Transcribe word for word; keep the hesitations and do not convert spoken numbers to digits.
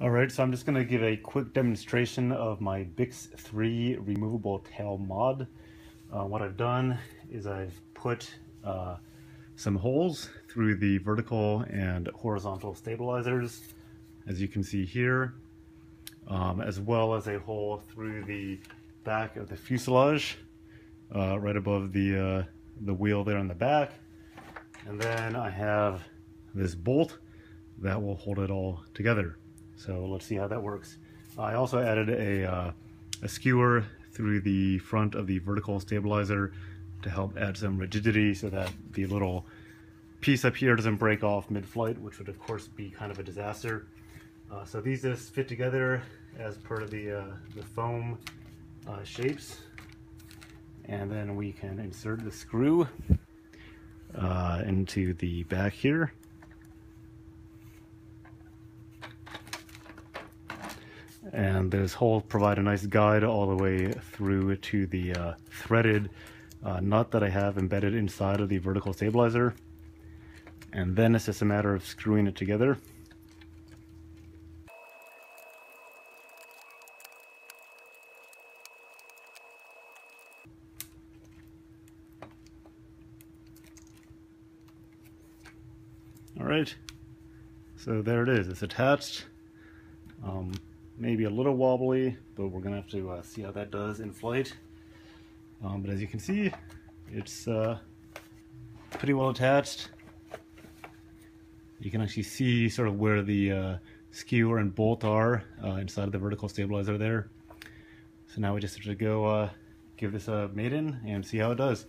Alright, so I'm just going to give a quick demonstration of my Bix three removable tail mod. Uh, what I've done is I've put uh, some holes through the vertical and horizontal stabilizers, as you can see here, um, as well as a hole through the back of the fuselage, uh, right above the, uh, the wheel there on the back. And then I have this bolt that will hold it all together. So let's see how that works. I also added a, uh, a skewer through the front of the vertical stabilizer to help add some rigidity so that the little piece up here doesn't break off mid-flight, which would of course be kind of a disaster. Uh, so these just fit together as per the, uh, the foam uh, shapes. And then we can insert the screw uh, into the back here. And those holes provide a nice guide all the way through to the uh, threaded uh, nut that I have embedded inside of the vertical stabilizer. And then it's just a matter of screwing it together. All right, so there it is, it's attached. Um, Maybe a little wobbly, but we're gonna have to uh, see how that does in flight. Um, but as you can see, it's uh, pretty well attached. You can actually see sort of where the uh, skewer and bolt are uh, inside of the vertical stabilizer there. So now we just have to go uh, give this a maiden and see how it does.